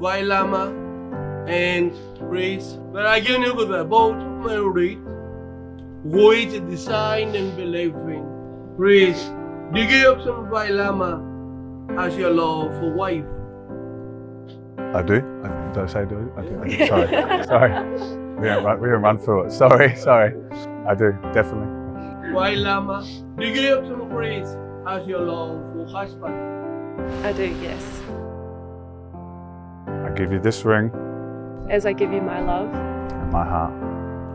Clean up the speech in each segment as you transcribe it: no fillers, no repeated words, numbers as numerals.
Wai Lama and Cris, but again about my read, which design and belief in. Cris, do you give up some Wai Lama as your love for wife? I do. Did I say do? I do. I do. Sorry. Sorry. We don't run through it. Sorry. I do, definitely. Wai Lama, do you give up some Cris as your love for husband? I do, yes. I give you this ring. As I give you my love. And my heart.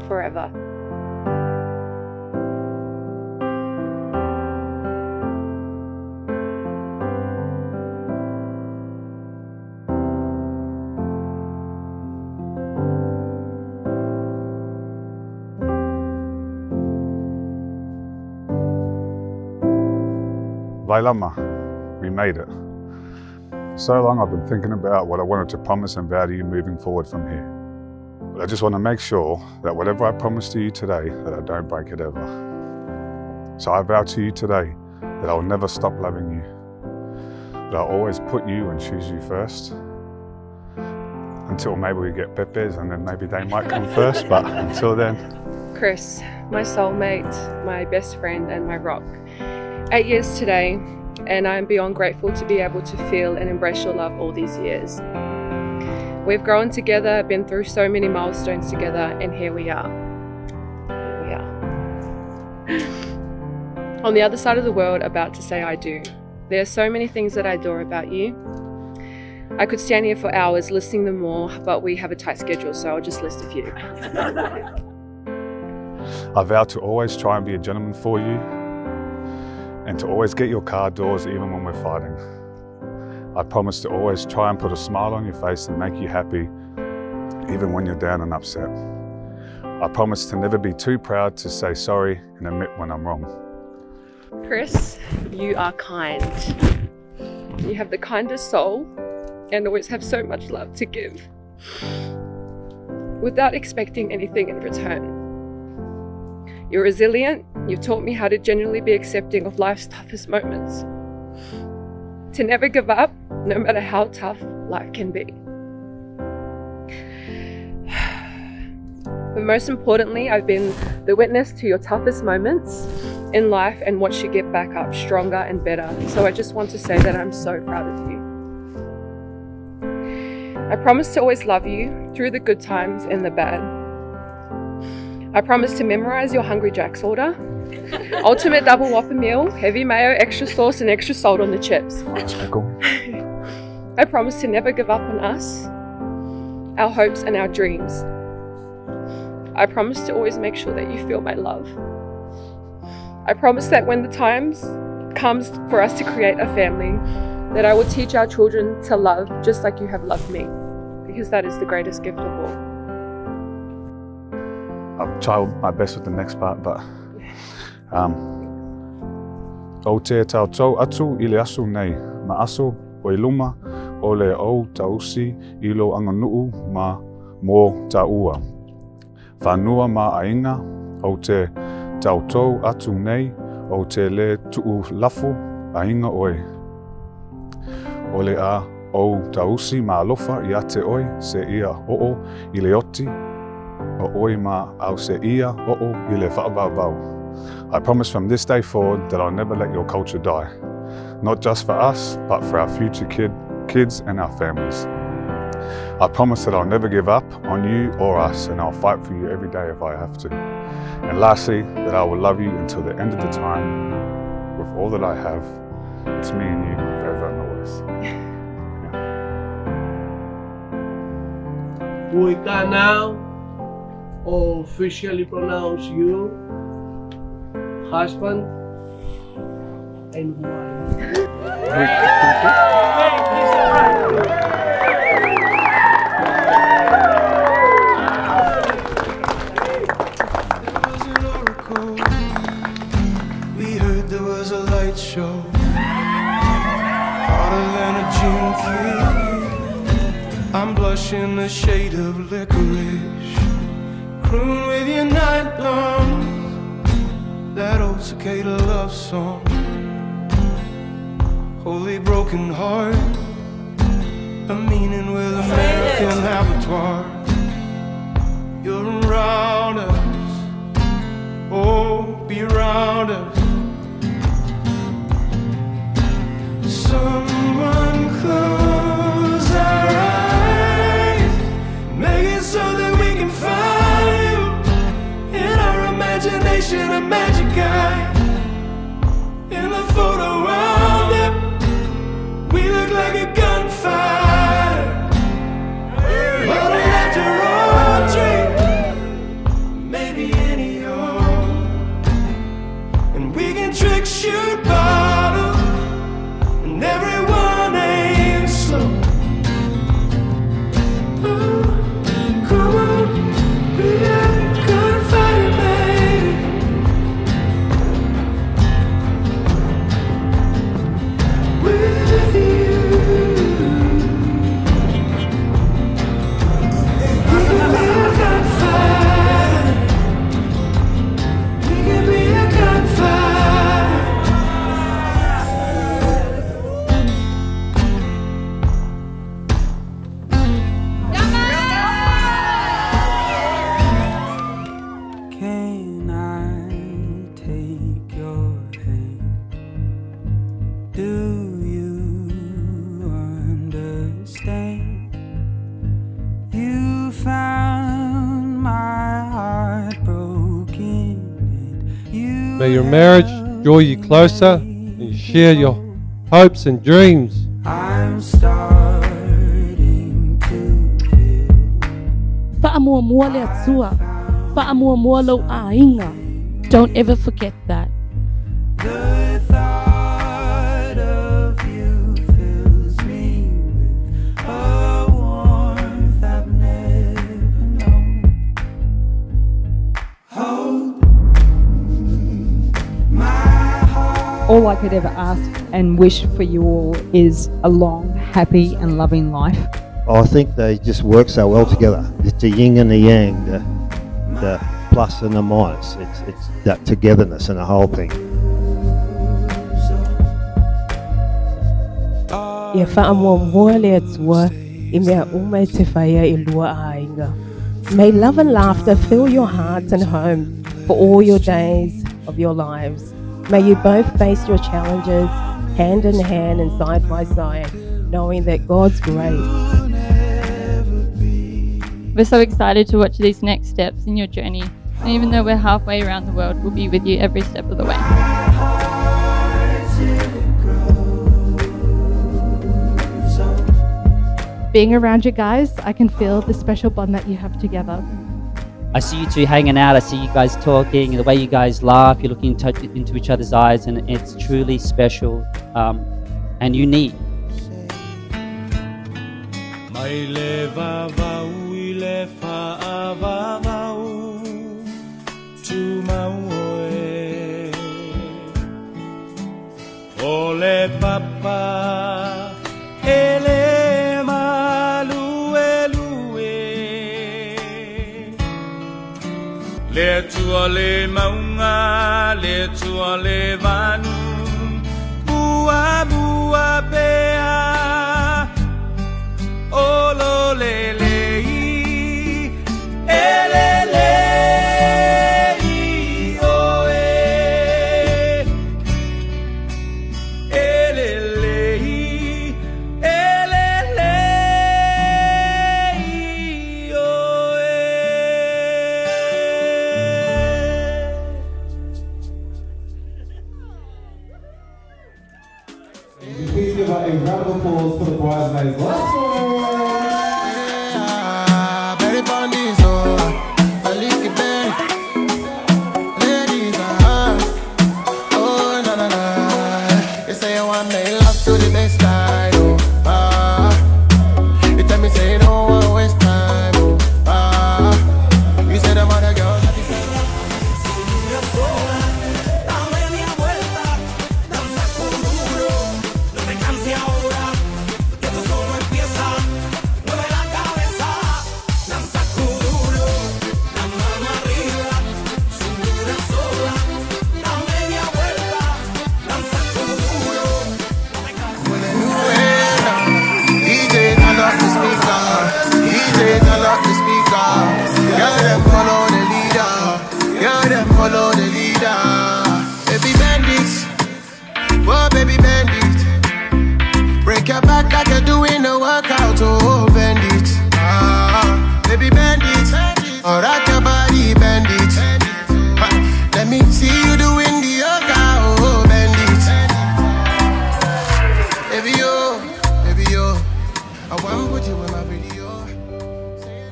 Forever. Wai Lama, we made it. So long I've been thinking about what I wanted to promise and vow to you moving forward from here. But I just want to make sure that whatever I promise to you today, that I don't break it ever. So I vow to you today that I will never stop loving you, that I'll always put you and choose you first, until maybe we get Pepe's and then maybe they might come first, but until then. Cris, my soulmate, my best friend and my rock. 8 years today, and I'm beyond grateful to be able to feel and embrace your love all these years. We've grown together, been through so many milestones together, and here we are. On the other side of the world, about to say I do. There are so many things that I adore about you. I could stand here for hours listing them all, but we have a tight schedule, so I'll just list a few. I vow to always try and be a gentleman for you, and to always get your car doors even when we're fighting. I promise to always try and put a smile on your face and make you happy, even when you're down and upset. I promise to never be too proud to say sorry and admit when I'm wrong. Cris, you are kind. You have the kindest soul and always have so much love to give without expecting anything in return. You're resilient. You've taught me how to genuinely be accepting of life's toughest moments. To never give up, no matter how tough life can be. But most importantly, I've been the witness to your toughest moments in life and watched you get back up stronger and better. So I just want to say that I'm so proud of you. I promise to always love you through the good times and the bad. I promise to memorize your Hungry Jack's order. Ultimate double whopper meal, heavy mayo, extra sauce and extra salt on the chips. I promise to never give up on us, our hopes and our dreams. I promise to always make sure that you feel my love. I promise that when the time comes for us to create a family, that I will teach our children to love just like you have loved me, because that is the greatest gift of all. I'll try my best with the next part, but O te tautau atu I le asu nei, ma asu oiluma o le au tausi I lo anganuu ma mō taua. Whanua ma ainga, o te tautau atu nei, o te le tuu lafu ainga oi. O le a au tausi ma alofa I ate oi, se ia o'o I le oti, o oi ma au se ia o'o I le whaabawau. I promise from this day forward that I'll never let your culture die. Not just for us, but for our future kids and our families. I promise that I'll never give up on you or us, and I'll fight for you every day if I have to. And lastly, that I will love you until the end of the time with all that I have. It's me and you forever and always. We can now officially pronounce you husband and wife. There was an oracle. We heard there was a light show. Hotter than a June king. I'm blushing the shade of licorice. Croon with your night long. That old cicada love song. Holy broken heart. A meaning with American abattoir. You're around us. Oh, be around us. Someone close our eyes. Make it so that we can find you. In our imagination, a magic in the photo round up, we look like a gunfire. But after all, dream maybe any old, and we can trick shoot bottle, and everyone ain't slow. Ooh, come on, be a gunfire, baby. May your marriage draw you closer and share your hopes and dreams. I'm starting to feel. Don't ever forget that. The thought of you fills me with a warmth I've never. all I could ever ask and wish for you all is a long, happy and loving life. I think they just work so well together. It's the yin and the yang, the plus and the minus. It's that togetherness and the whole thing. Ia whaamua le atua I mea umei te whaia I lua ainga. May love and laughter fill your hearts and home for all your days of your lives. May you both face your challenges hand in hand and side by side, knowing that God's grace. We're so excited to watch these next steps in your journey, and even though we're halfway around the world, we'll be with you every step of the way. Being around you guys, I can feel the special bond that you have together. I see you two hanging out, I see you guys talking, and the way you guys laugh, you're looking into each other's eyes, and it's truly special and unique. Le tua le maunga, le tua le vanu, bua bua bea, olo le le I, ele le I o e, ele le I, ele le I o e. Please give a round of applause for the prize night's last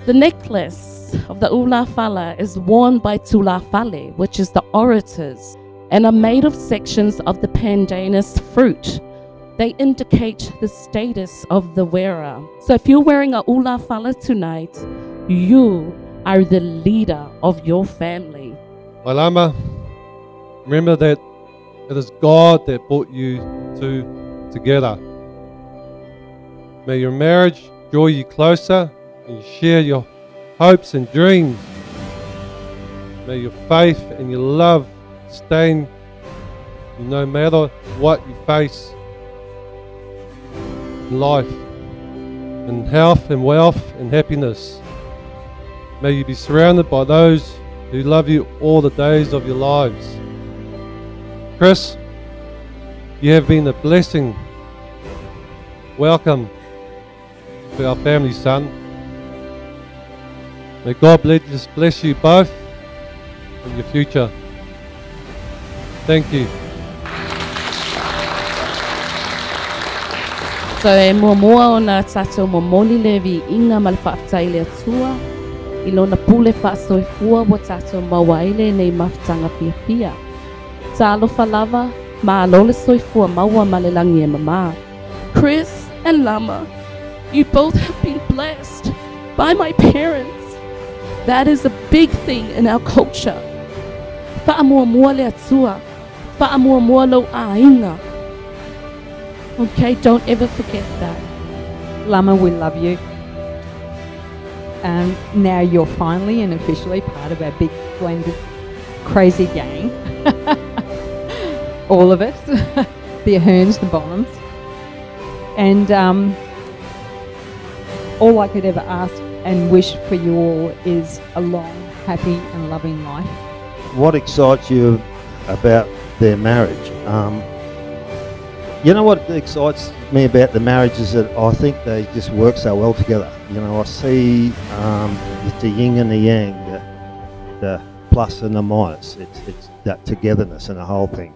The necklace of the Ula Fala is worn by Tula Fale, which is the orators, and are made of sections of the pandanus fruit. They indicate the status of the wearer. So if you're wearing a Ula Fala tonight, you are the leader of your family. Wai Lama, remember that it is God that brought you two together. May your marriage draw you closer and share your hopes and dreams. May your faith and your love sustain you no matter what you face in life, in health and wealth and happiness. May you be surrounded by those who love you all the days of your lives. Cris, you have been a blessing. Welcome to our family, son. May God bless you both in your future. Thank you. So e momoa ona tatou momoli levi inga malfaftai le atua. Ilona pule fasoi fua wa tatou mawaile nei maftanga piapia. Talo falava maalole soifua maua malelangi e mama. Cris and Lama, you both have been blessed by my parents. That is a big thing in our culture. Fa'amuamua le atua, Okay, don't ever forget that. Lama, we love you. Now you're finally and officially part of our big blended crazy gang. All of us. The Aherns, the Bonhams. And all I could ever ask and wish for you all is a long, happy and loving life. What excites you about their marriage? You know what excites me about the marriage is that I think they just work so well together. You know, I see the yin and the yang, the plus and the minus. It's that togetherness and the whole thing.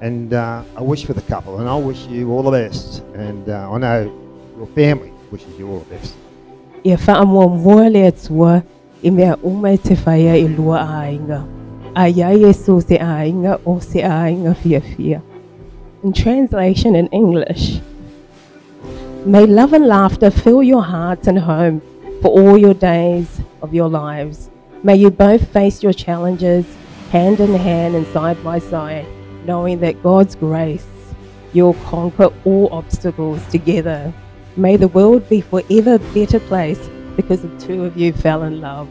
And I wish for the couple, and I wish you all the best. And I know your family wishes you all the best. In translation in English, may love and laughter fill your hearts and home for all your days of your lives. May you both face your challenges hand in hand and side by side, knowing that God's grace, you'll conquer all obstacles together. May the world be forever a better place because the two of you fell in love.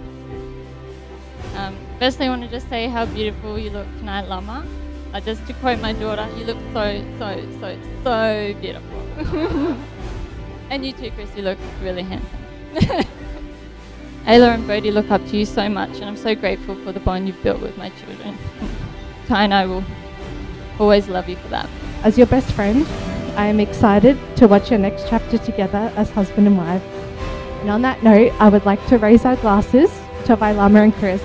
Firstly, I want to just say how beautiful you look tonight, Lama. Just to quote my daughter, you look so beautiful. And you too, Cris, you look really handsome. Ayla and Brodie look up to you so much, and I'm so grateful for the bond you've built with my children. Ty and I will always love you for that. As your best friend, I am excited to watch your next chapter together as husband and wife. And on that note, I would like to raise our glasses to Wai Lama and Cris.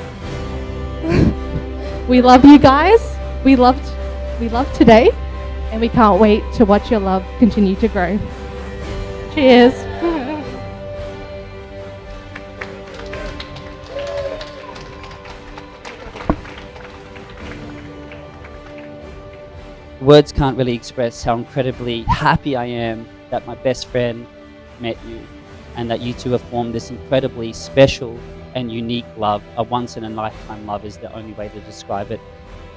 We love you guys. We loved today, and we can't wait to watch your love continue to grow. Cheers. Words can't really express how incredibly happy I am that my best friend met you and that you two have formed this incredibly special and unique love. A once-in-a-lifetime love is the only way to describe it.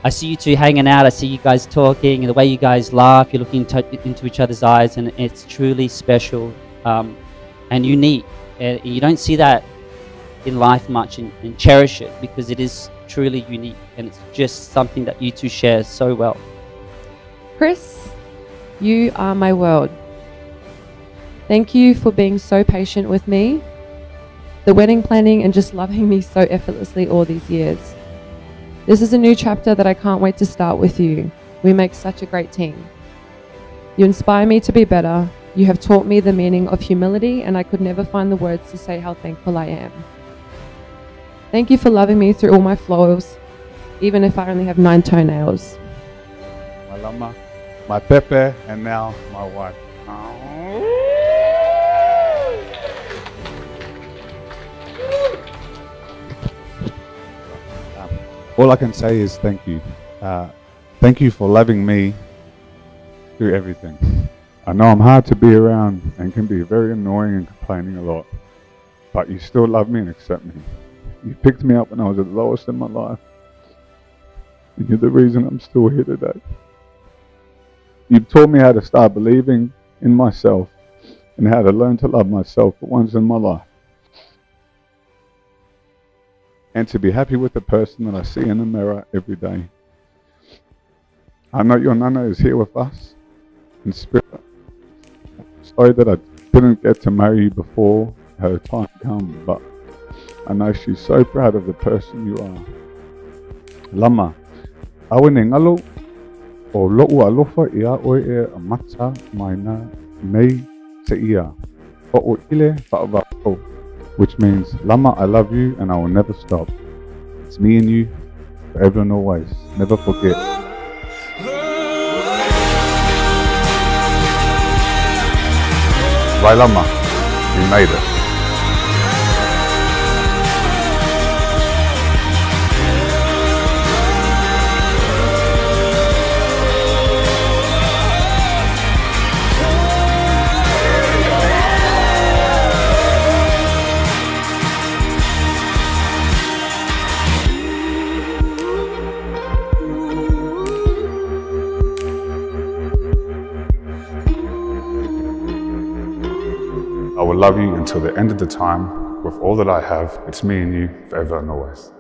I see you two hanging out, I see you guys talking, and the way you guys laugh, you're looking into each other's eyes, and it's truly special and unique. You don't see that in life much, and cherish it, because it is truly unique, and it's just something that you two share so well. Cris, you are my world. Thank you for being so patient with me, the wedding planning, and just loving me so effortlessly all these years. This is a new chapter that I can't wait to start with you. We make such a great team. You inspire me to be better. You have taught me the meaning of humility, and I could never find the words to say how thankful I am. Thank you for loving me through all my flaws, even if I only have 9 toenails. My Lama, my Pepe, and now my wife. All I can say is thank you. Thank you for loving me through everything. I know I'm hard to be around and can be very annoying and complaining a lot, but you still love me and accept me. You picked me up when I was at the lowest in my life, and you're the reason I'm still here today. You've taught me how to start believing in myself and how to learn to love myself for once in my life, and to be happy with the person that I see in the mirror every day. I know your Nana is here with us in spirit. Sorry that I didn't get to marry you before her time come, but I know she's so proud of the person you are. Lama, awenengalo o lo'u alofa ia oe e amata maina mei te ia o ile fa'ava'o, which means, Lama, I love you and I will never stop. It's me and you, forever and always. Never forget. Wai Lama, you made it. will love you until the end of the time. With all that I have, it's me and you forever and always.